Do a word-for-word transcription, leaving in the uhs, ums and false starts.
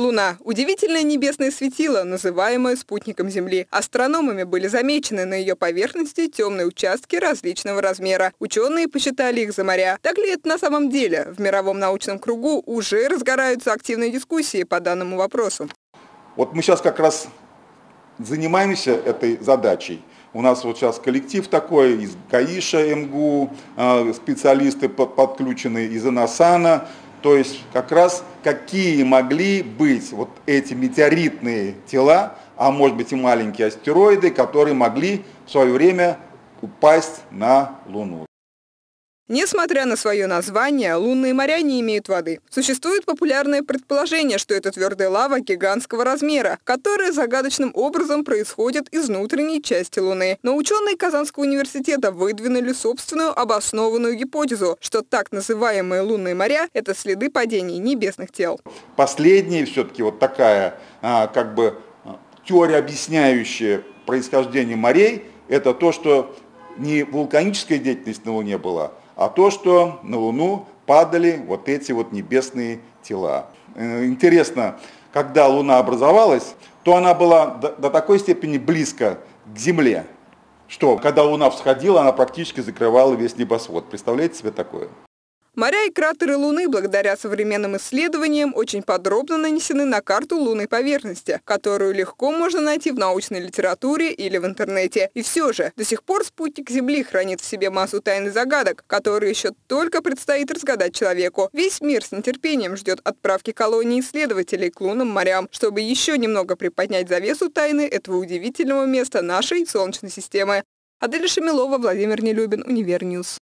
Луна – удивительное небесное светило, называемое спутником Земли. Астрономами были замечены на ее поверхности темные участки различного размера. Ученые посчитали их за моря. Так ли это на самом деле? В мировом научном кругу уже разгораются активные дискуссии по данному вопросу. Вот мы сейчас как раз занимаемся этой задачей. У нас вот сейчас коллектив такой из ГАИша, эм гэ у, специалисты подключены из Иносана. То есть как раз какие могли быть вот эти метеоритные тела, а может быть и маленькие астероиды, которые могли в свое время упасть на Луну. Несмотря на свое название, лунные моря не имеют воды. Существует популярное предположение, что это твердая лава гигантского размера, которая загадочным образом происходит из внутренней части Луны. Но ученые Казанского университета выдвинули собственную обоснованную гипотезу, что так называемые лунные моря – это следы падений небесных тел. Последняя все-таки вот такая как бы теория, объясняющая происхождение морей, это то, что не вулканическая деятельность на Луне была, а то, что на Луну падали вот эти вот небесные тела. Интересно, когда Луна образовалась, то она была до такой степени близко к Земле, что когда Луна всходила, она практически закрывала весь небосвод. Представляете себе такое? Моря и кратеры Луны благодаря современным исследованиям очень подробно нанесены на карту лунной поверхности, которую легко можно найти в научной литературе или в интернете. И все же, до сих пор спутник Земли хранит в себе массу тайн и загадок, которые еще только предстоит разгадать человеку. Весь мир с нетерпением ждет отправки колонии исследователей к лунным морям, чтобы еще немного приподнять завесу тайны этого удивительного места нашей Солнечной системы. Адель Шемелова, Владимир Нелюбин, Универньюз.